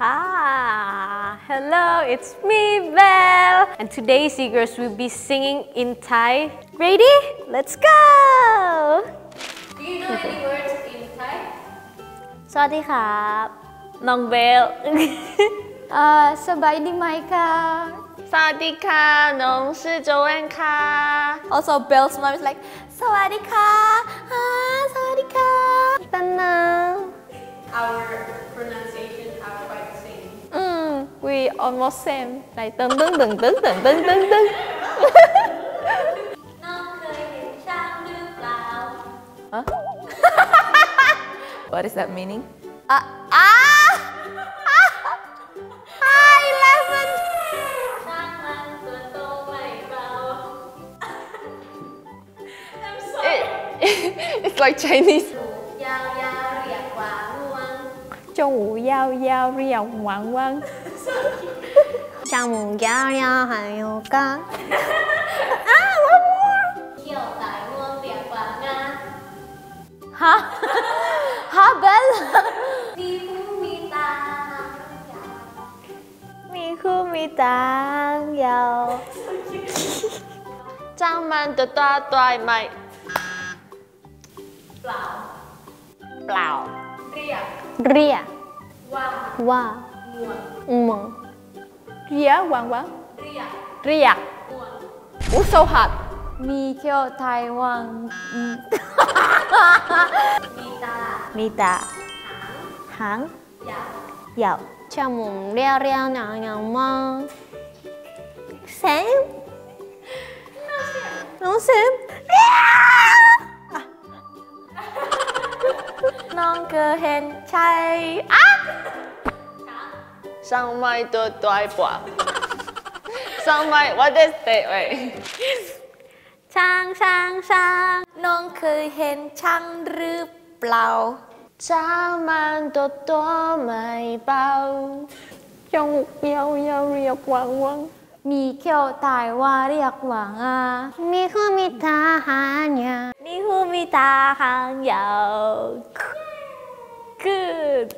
Ah, hello, it's me, Belle. And today, Z-Girls will be singing in Thai. Ready? Let's go! Do you know any words in Thai? Sorry, Khab. Nong Belle. Sabai di mai ka. Sawadika, Nong si Joan ka. Also, Belle's mom is like, Sawadika, Sawadika. Tana. Our pronunciation are quite the same. We almost same. Like, dun dun dun dun dun dun dun dun. Huh? What is that meaning? It's like Chinese. Huh? Huh, Belle? Blau. Blau. Ria. Ria. Wang. Wang. Muang. Ria. Wang. Wang. Ria. Ria. Muang. Oh, so hard. Mikyo Taiwan. Mita. Mita. Hang. Yao. Yao. Chào mừng Ria Ria nào nào mong. Same. No same. No same. Nong cơ hen chai á. Sang mai tôi toai bọa. Sang mai what is that? Wait. Chang chang chang. Nong cơ hen chang rư blau. Cha man tôi to mai bao. Trong ngục yao yao riêu quang quang. Mi kêu tai wa riêu quang à. Mi hu mi ta han ya. Mi hu mi ta han yao. Good.